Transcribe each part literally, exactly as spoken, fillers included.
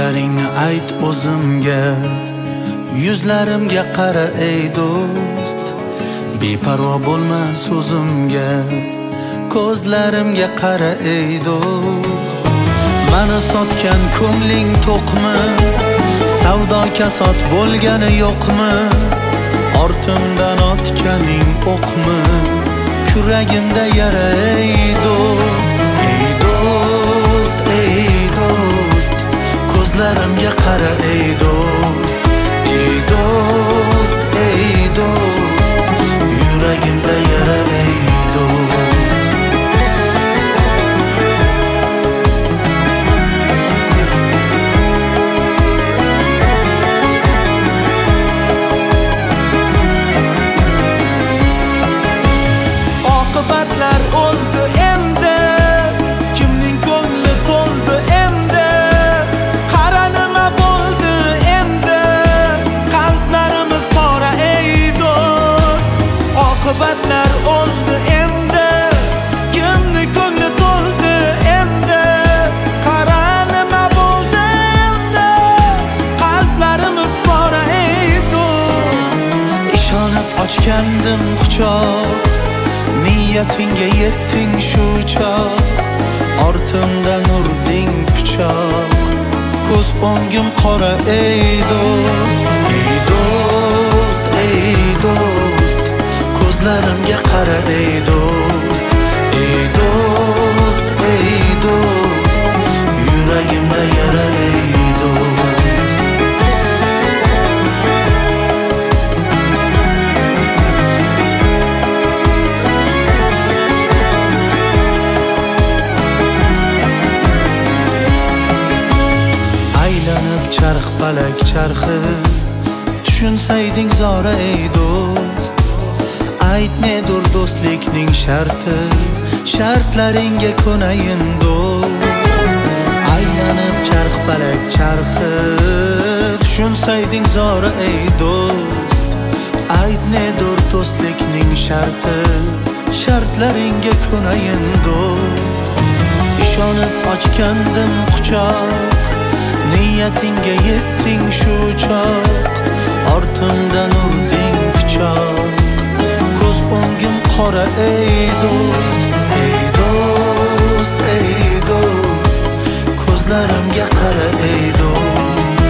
so'zlaringni ayt o'zimga, yuzlarimga qara ey do'st. Beparvo bo'lma so'zimga, ko'zlarimga qara ey do'st. Meni sotgan ko'ngling to'qmi? Savdo kasod bo'lgani yo'qmi? Ortimdan otganing o'qmi? Kuragimda yara ey do'st, ey do'st, ey do'st. Ko'zlarimga qara ey do'st, ey do'st, ey do'st. Yuragimda yara ey do'st. Oqibatlar o'ldi endi, kimning ko'ngli to'ldi endi, qara nima bo'ldi endi, qalblarimiz pora ey do'st. Oqibatlar o'ldi endi, kimning ko'ngli to'ldi endi, qara nima bo'ldi endi, qalblarimiz pora ey do'st. Ishonib ochgandim quchoq, niyatinga yetting shu chaq, ortimdan urding pichoq, ko'z o'ngim qora ey do'st, ey do'st, ey do'st. Ko'zlarimga qara ey do'st, ey do'st, ey do'st. Yuragimda yara ey do'st. Charx palak charxi tushunsayding zora ey do'st. Aytmedur do'stlikning sharti, shartlaringga ko'nayin do'st. Aylanib charx palak charxi tushunsayding zora ey do'st. Aytmedur do'stlikning sharti, shartlaringga ko'nayin do'st. Ishonib ochgandim quchoq, niyatinga yetting shu chaq, ortimdan urding pichoq, ko'z o'ngim qora ey do'st, ey do'st, ey do'st. Ko'zlarimga qara ey do'st,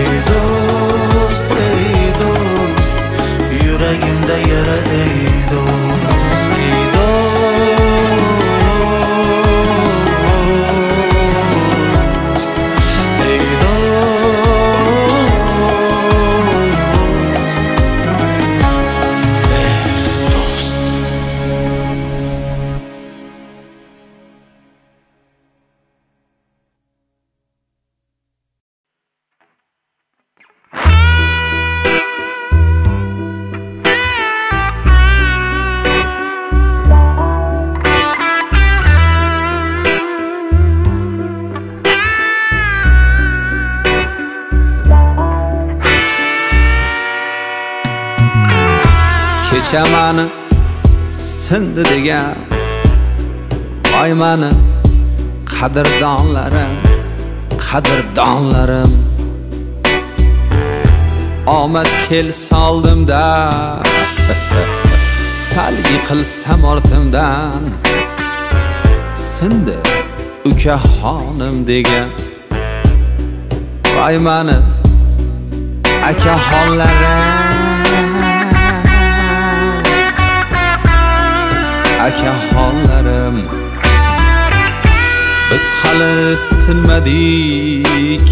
ey do'st, ey do'st. Yuragimda yara ey do'st, ey do'st. Kechamani sindi degan oymani qadrdonlarim, qadrdonlarim. Omad kel soldimda, sal yiqilsam ortimdan. Sindi uka xonim degan oymani akaxonlarim, akaxonlarim. Biz hali sinmadik,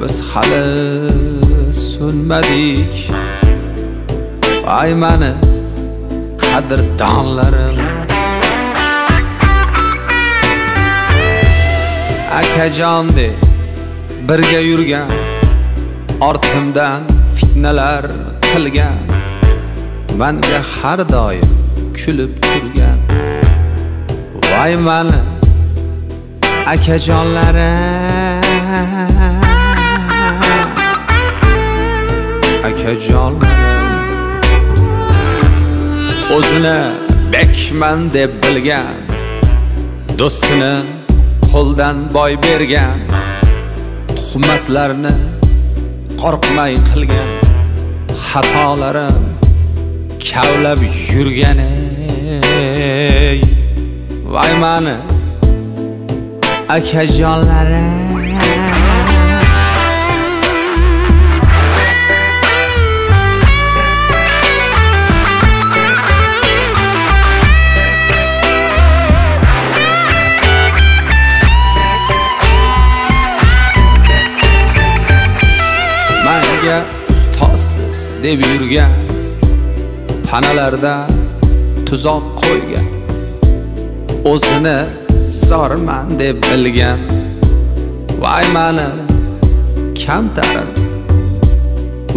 biz hali sunmadik. Ay mani qadrdonlarim, akajondek birga yurgan, ortimdan fitnalar qilgan, menga har doim kulib turgan. Voy mani akajonlarim, akajonlarim. O'zini bekman deb bilgan, do'stini qo'ldan boy bergan, hurmatlarni qo'rqmay qilgan xatolarim kavlab yurgan ey vay mani akajonlarim. Ustozsiz deb yurgan panalarda tuzoq qo'ygan o'zini zorman deb bilgan vay mani kamtarin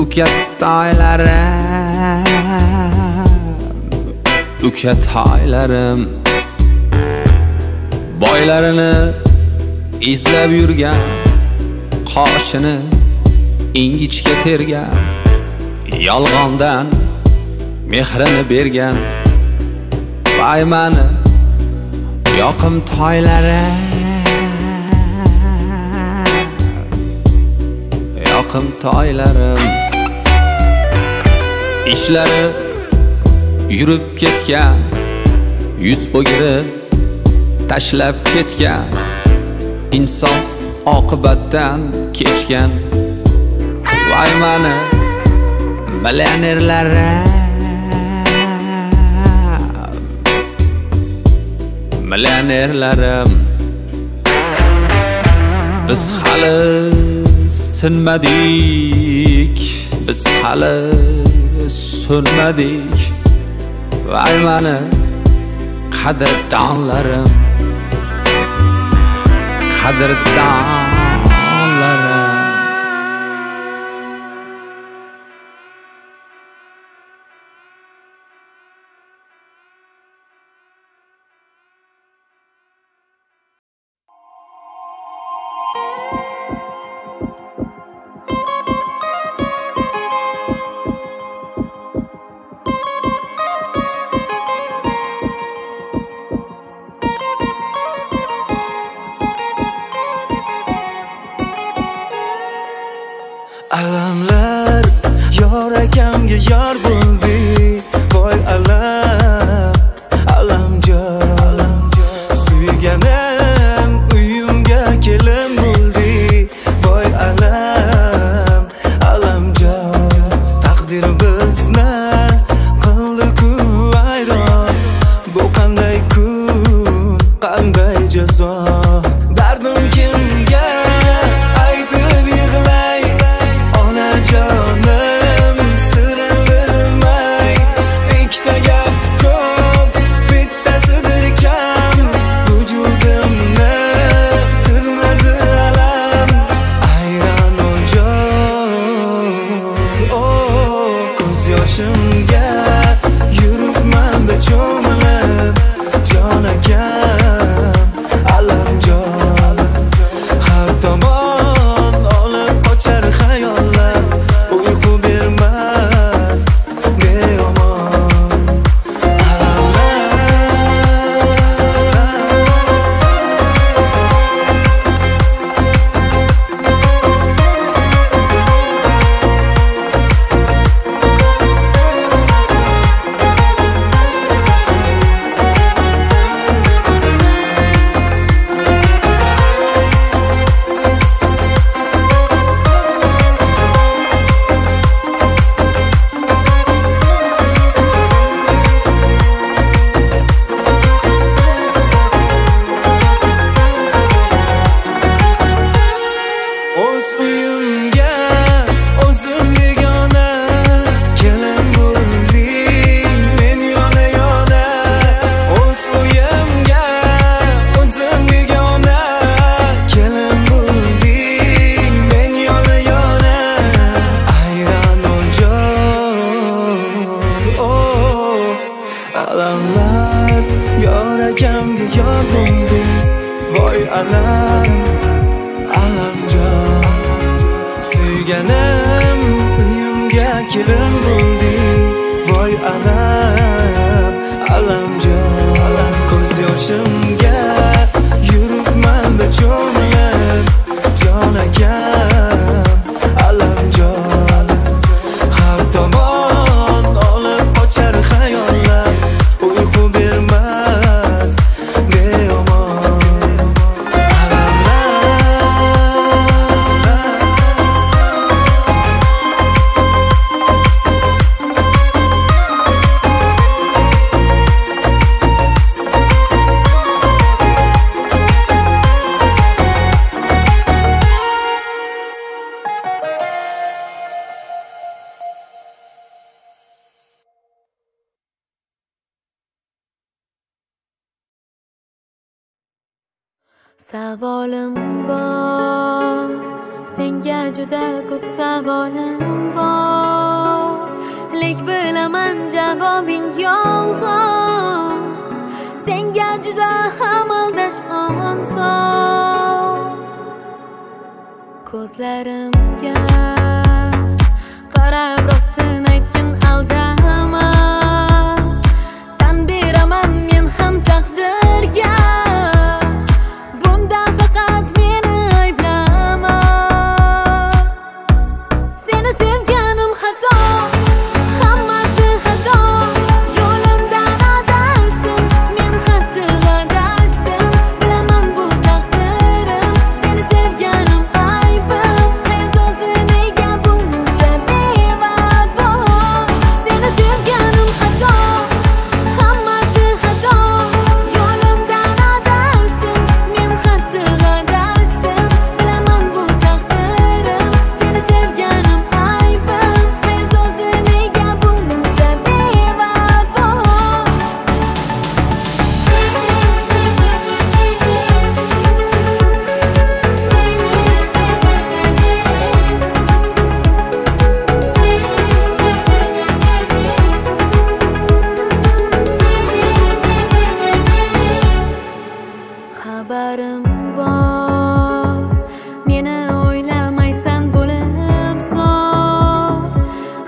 ukattoylarim ukattoylarim boylarini izlab yurgan qoshini ingichga tergan yolg'ondan mehrini bergan vay mani yoqimtoylarim yoqimtoylarim ishlari yurib ketgan yuz o'giri tashlab ketgan insof oqibatdan kechgan vay mani millionerlarim millionerlarim biz hali sinmadik biz hali sunmadik vay mani qadrdonlarim qadrdon. Alamlar yor akamga yor bo'ldi voy alam alamjon suyganim uyimga kelin bo'ldi voy alam alamjon taqdir bizni qildi ku ayron bu qanday kun qanday jazo dardim kimga Yoshimga yuribman da cho'milib jon aka. Savolim bor, senga juda ko'p savolim bor, lek bilaman javobing yolg'on. Senga juda ham aldash oson. Ko'zlarimga qarab rostini aytgin aldama. Tan beraman men ham taqdirga. Xabarim bor, meni o'ylamaysan bo'lib zor,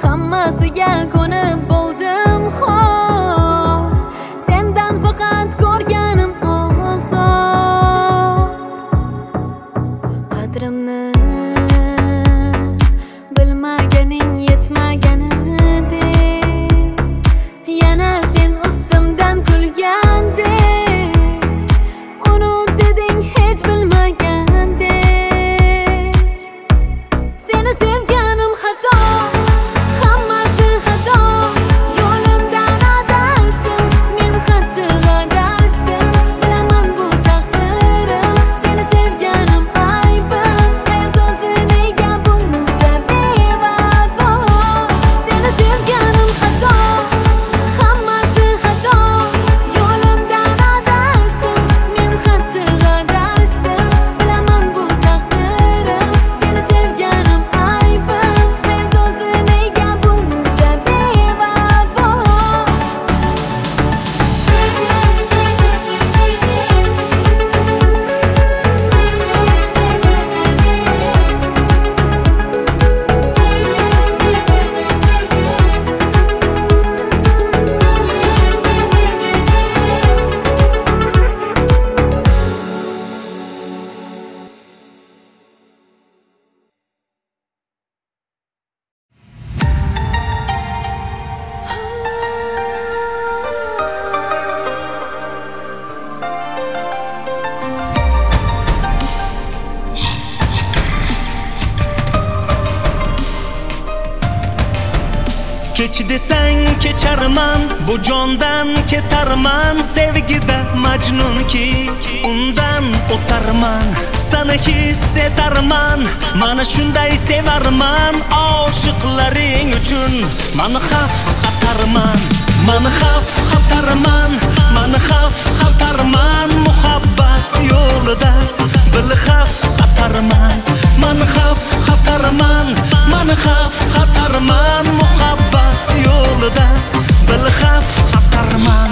hammasiga ko'nib bo'ldim xor, sendan faqat ko'rganim oson. Qadrimni bilmaganing yetmaganidek, yana sen ustimdan kulgandek. Kechi desang kecharman, bu jondan ketarman. Sevgida majnunki, undan o'tarman. Seni hissetarman, mana shunday sevarman. Oshiqlaring uchun mani xaf qatarman, mani xaf qatarman, mani xaf qatarman. Muhabbat yo'lida bil xaf qatarman, mani xaf qatarman, mani xaf qatarman. Muhabbat yo'lida bil xaf qatarman.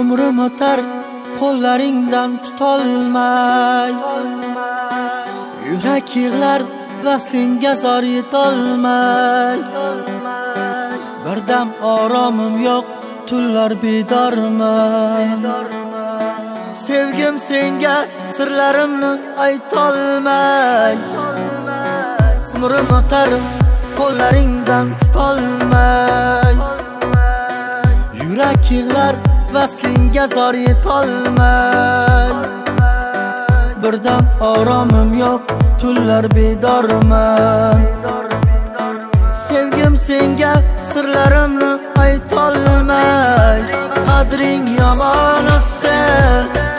Umrim o'tar qo'llaringdan tutolmay, yurak yig'lar vaslingga zor yetolmay. Birdam oromim yo'q, tunlar bedorman. Sevgim senga sirlarimni aytolmay. Umrim o'tar qo'llaringdan tutolmay, yurak yig'lar vaslinga zor yetolmay. Birdam oromim yo'q, tunlar bedorman. Sevgim senga sirlarimni aytolmay. Qadring yomonatda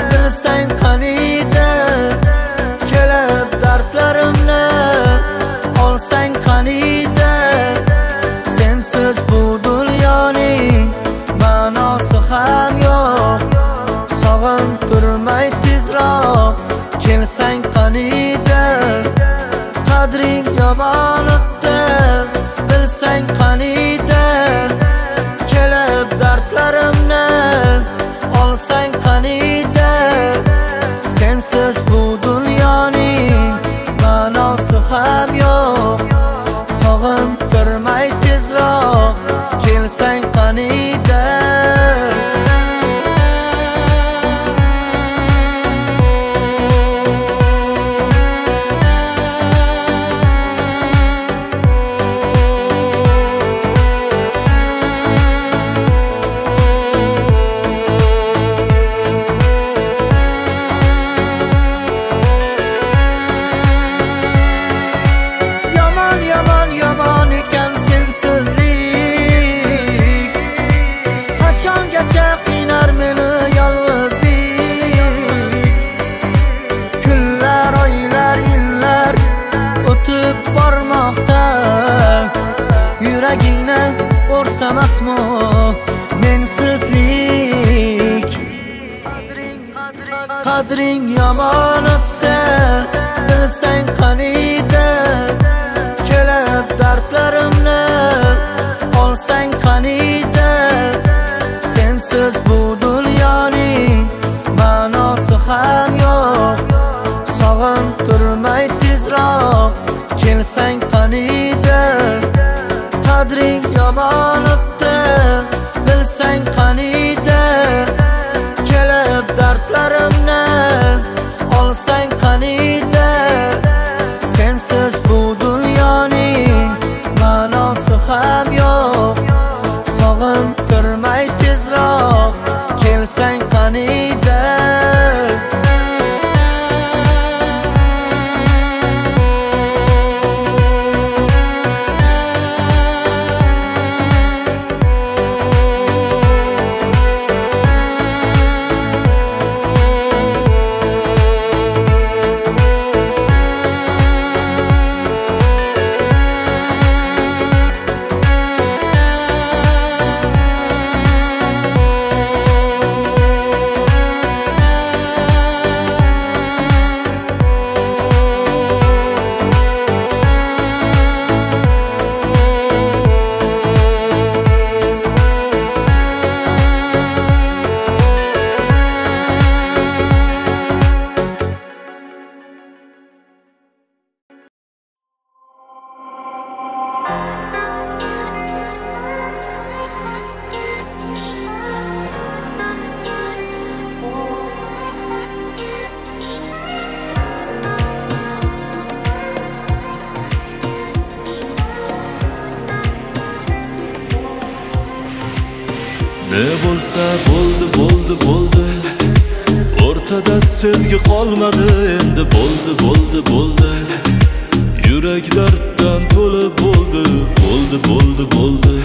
bilsang qaniydi, kelib dardlarimni olsang qaniydi. Sensiz bu dunyoning ma'nosi ham yo'q, sog'intirmay tezroq kelsang qaniydi. Qadring yomonatda bilsang qaniydi. bormoqda yuragingni o'rtamasmi mensizlik qadring yomonatda bilsang qanida kelib dardlarimni olsang qanida sensiz bu dunyoning ma'nosi ham yo'q sog'intirmay tezroq kelsang qanida qadring yomonatda bilsang qanida kelib dardlarimni olsang qanida sensiz bu dunyoning ma'nosi ham yo'q sog'intirmay tezroq kelsang qanida Bo'ldi, bo'ldi, bo'ldi O'rtada sevgi qolmadi Endi bo'ldi, bo'ldi, bo'ldi Yurak darddan to'lib bo'ldi Bo'ldi, bo'ldi, bo'ldi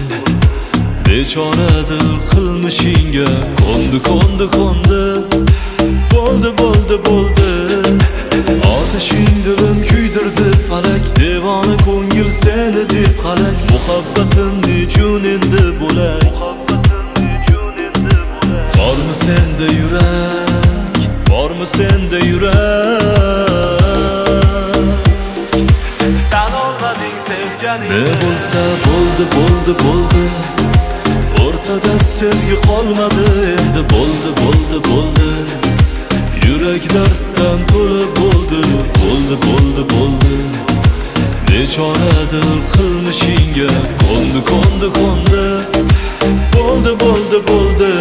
Bechora dil qilmishingga Ko'ndi, ko'ndi, ko'ndi Bo'ldi, bo'ldi, bo'ldi Otishing dilim kuydirdi falak Devona ko'ngil seni deb qalak Muhabbatimni jun endi bo'lak Bormi sende yurak, bormi sende yurak Tan olmading sevgani Ne bo'lsa bo'ldi, bo'ldi, bo'ldi O'rtada sevgi qolmadi Endi bo'ldi, bo'ldi, bo'ldi Yurak darddan to'lib bo'ldi Bo'ldi, bo'ldi, bo'ldi Bechora dil qilmishingga Ko'ndi, ko'ndi, ko'ndi Bo'ldi, bo'ldi, bo'ldi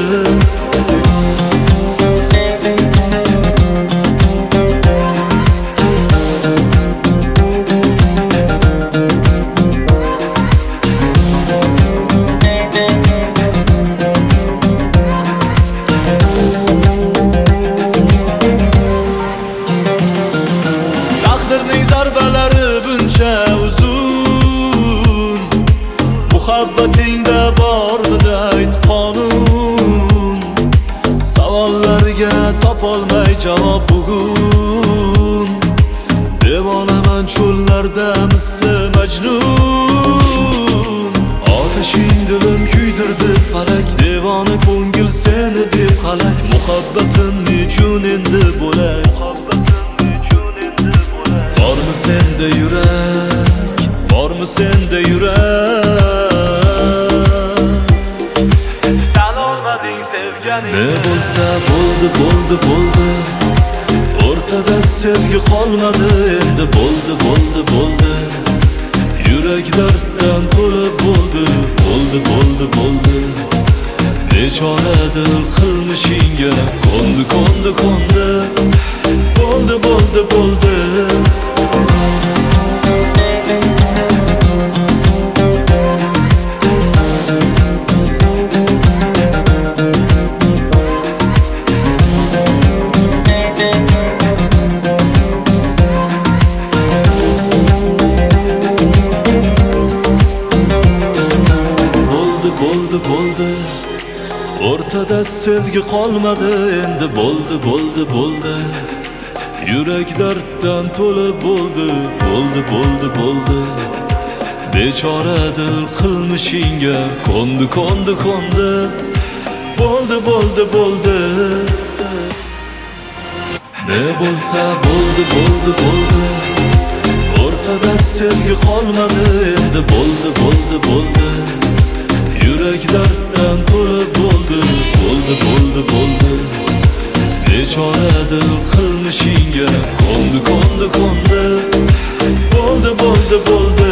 Olmay cevap bugün Devanaman çöllarda misli Mecnun Ateşin dilim kuydirdi falak Devana ko'ngil seni deb qalak Muhabbatimni jun endi bo'lak Bormi sende yurak Bormi sende yurak Tan olmading sevgani Ne bo'lsa bo'ldi bo'ldi bo'ldi O'rtada sevgi qolmadi Endi bo'ldi bo'ldi bo'ldi Yurak darddan to'lib bo'ldi Bo'ldi bo'ldi bo'ldi Bechora dil qilmishingga Ko'ndi ko'ndi ko'ndi Bo'ldi bo'ldi bo'ldi Sevgi qolmadi endi bo'ldi bo'ldi bo'ldi Yürek dertten tola buldu, buldu, buldu, buldu. Bechora dil qilmishingga ko'ndi, ko'ndi, ko'ndi. Buldu, buldu, buldu. Ne bo'lsa buldu, buldu, buldu. Ortada sevgi qolmadi, endi buldu, buldu, buldu. Yürek dertten tola buldu, buldu, buldu, buldu. Bechora dil qilmishingga ko'ndi, ko'ndi, ko'ndi. Buldu, buldu, buldu.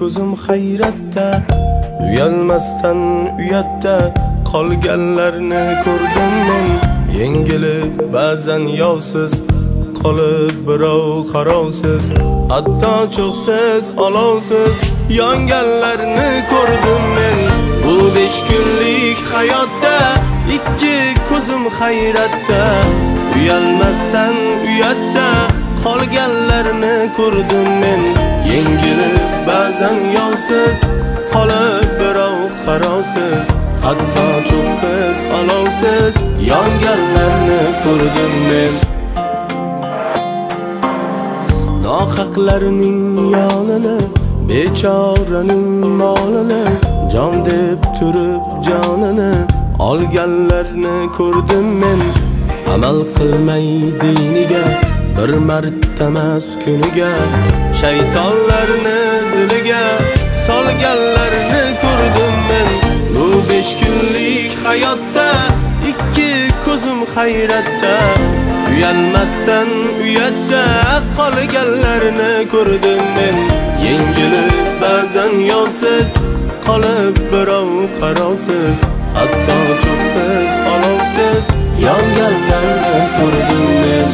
Ko'zim hayratda, uyalmasdan uyatda qolganlarni ko'rdim men. Yengilib ba'zan yovsiz kalıp birov qarovsiz, hatto cho'qsiz, olovsiz yonganlarni ko'rdim men. Bu besh kunlik hayotda ikki ko'zim hayratda, uyalmasdan uyatda qolganlarni ko'rdim men. Yengilib ba'zan yovsiz, qolib birov qarovsiz, hatto cho'qsiz, olovsiz yonganlarni ko'rdim men. Nohaqlarning yonini, bechoraning molini, jon deb turib jonini olganlarni ko'rdim men. Amal qilmay diniga, bir marta maskuniga, shaytonlarni diliga solganlarni ko'rdim men. Bu besh kunlik hayotda ikki ko'zim hayratda, uyalmasdan uyatda qolganlarni ko'rdim men. Yengilib ba'zan yovsiz, qolib birov qarovsiz, hatto cho'qsiz, olovsiz yonganlarni ko'rdim men.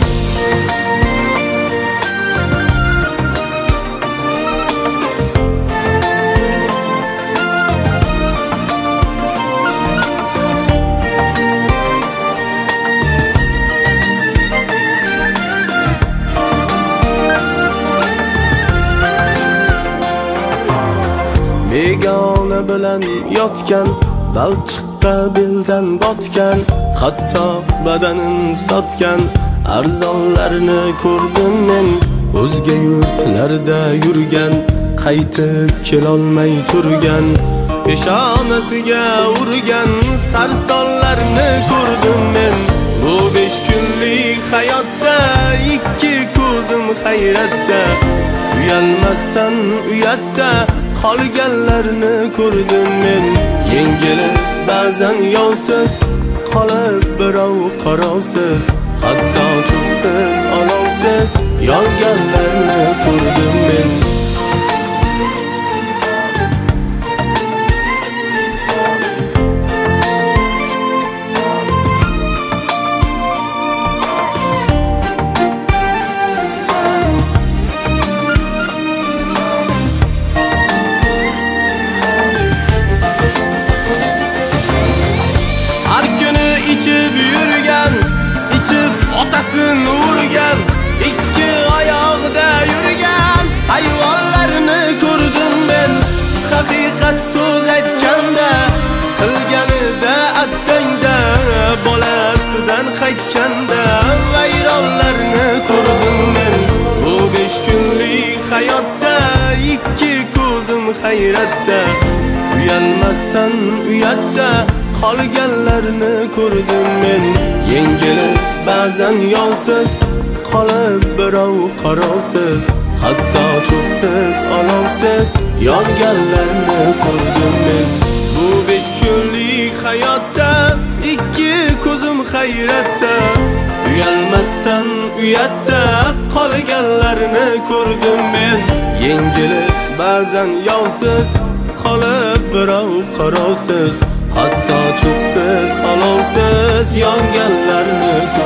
Begona bilan yotgan, balchiqqa beldan botgan, hatto badanin sotgan arzonlarni ko'rdim men. O'zga yurtlarda yurgan, qaytib kelolmay turgan, peshonasiga urgan sarsonlarni ko'rdim men. Bu besh kunlik hayotda ikki ko'zim hayratda, uyalmasdan uyatda qolganlarni ko'rdim men. Yengilib ba'zan yovsiz, qolib birov qarovsiz, hatto cho'qsiz, olovsiz yonganlarni ko'rdim men. Otasini urgan, ikki oyog'ida yurgan hayvonlarni ko'rdim men. Haqiqat so'z aytganda, qilganida attangda, bolasidan qaytganda vayronlarni ko'rdim men. Bu besh kunlik hayotda ikki ko'zim hayratda, uyalmasdan uyatda qolganlarni ko'rdim men. Yengilib ba'zan yovsiz, qolib birov qarovsiz, hatto cho'qsiz, olovsiz yonganlarni ko'rdim men. Bu besh kunlik hayotda ikki ko'zim hayratda, uyalmasdan uyatda qolganlarni ko'rdim men. Yengilib ba'zan yovsiz, qolib birov qarovsiz, hatto cho'qsiz, olovsiz yonganlarni